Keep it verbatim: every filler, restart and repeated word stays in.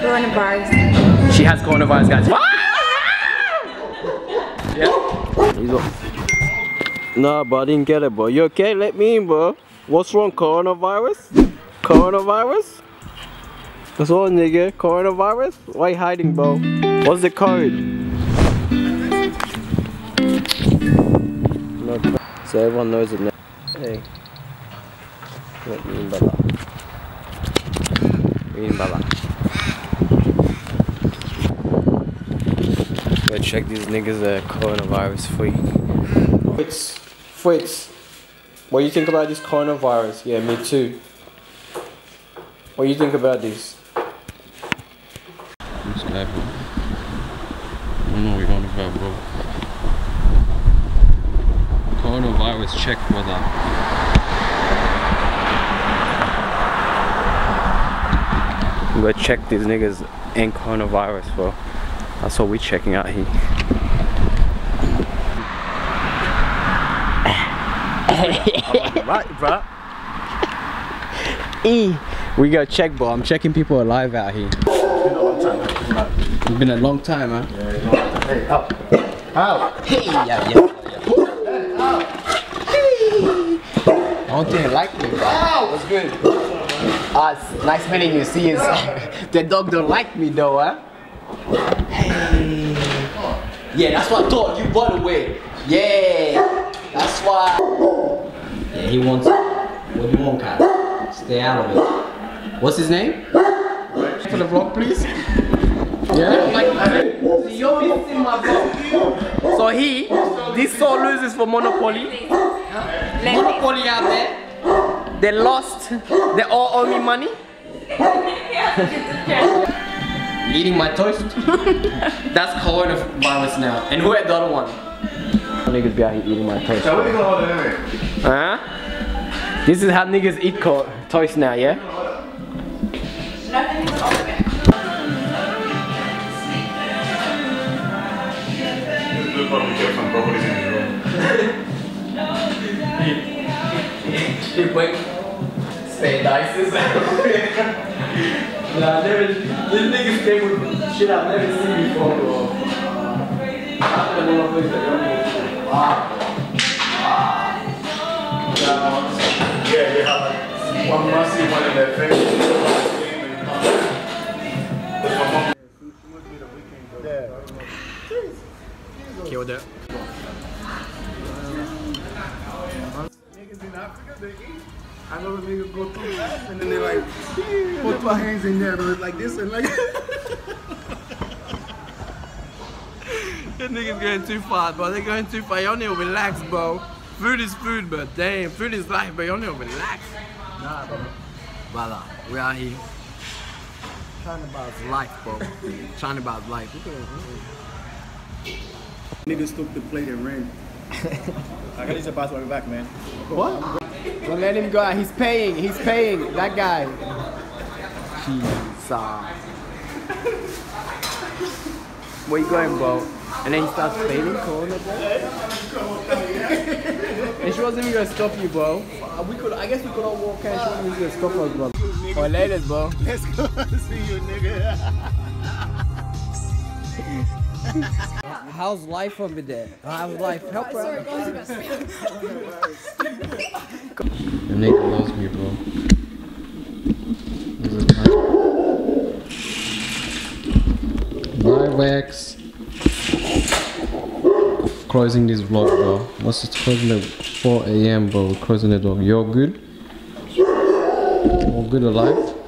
Coronavirus. She has coronavirus, guys. Yeah. Nah, bro, I didn't get it, bro. You okay? Let me in, bro. What's wrong? Coronavirus? Coronavirus? What's wrong, nigga? Coronavirus? Why you hiding, bro? What's the code? So everyone knows it now. Hey. What do you mean by that? What do you mean by that? Go check these niggas are coronavirus free. Fritz, Fritz, what do you think about this coronavirus? Yeah, me too. What do you think about this? I'm scared, bro. I don't know what you're on about, bro. Coronavirus check, brother. We gotta check these niggas in coronavirus, bro. That's what we're checking out here. Right, bro. E. We gotta check, bro. I'm checking people alive out here. It's been a long time. It's been a long time, man. Yeah, it's a long time. Hey, up. Out. Hey, yeah, yeah. I don't think they like me, bro. Wow, what's good? Ah, uh, nice meeting you. See, the dog don't like me though, huh? Hey. Yeah, that's what I thought. You run away. Yeah. That's why. Yeah, he wants. What do you want, guys? Stay out of it. What's his name? For the vlog, please. Yeah. Like, so you're missing my vlog. So he, this soul loses for Monopoly. Monopoly out there, they lost, they all owe me money. Eating my toast, that's coronavirus now. And who had the other one? Niggas be out here eating my toast. Huh? This is how niggas eat toast now, yeah? Wait, stay nice. Nah, never, this nigga stay with shit I've never seen before, bro. After the normal place, I don't know. Wow. Wow. Yeah, they have like one mercy, one in their face. Killed it. In Africa, they eat. I know the niggas go through that, and then they like put my hands in there, but like this and like. That niggas going too far, bro. They're going too far. Y'all need to relax, bro. Food is food, but damn, food is life, but y'all need to relax. Nah, bro. Voila, we are here. Trying about life, bro. Trying about life. Niggas took the plate and ran. I gotta use the bathroom back, man. What? Don't let him go out. He's paying. He's paying. That guy. Jesus. Where you going, bro? And then he starts failing corona, bro. And she wasn't even gonna stop you, bro. We could, I guess we could all walk out. She wasn't even gonna stop us, bro. Oh, ladies, bro. Let's go see you, nigga. How's life over there? How's life? Help her out. The nigga loves me, bro. Bye, Rex. Closing this vlog, bro. What's it closing at four A M, bro? Closing the dog. You're good? All good alive?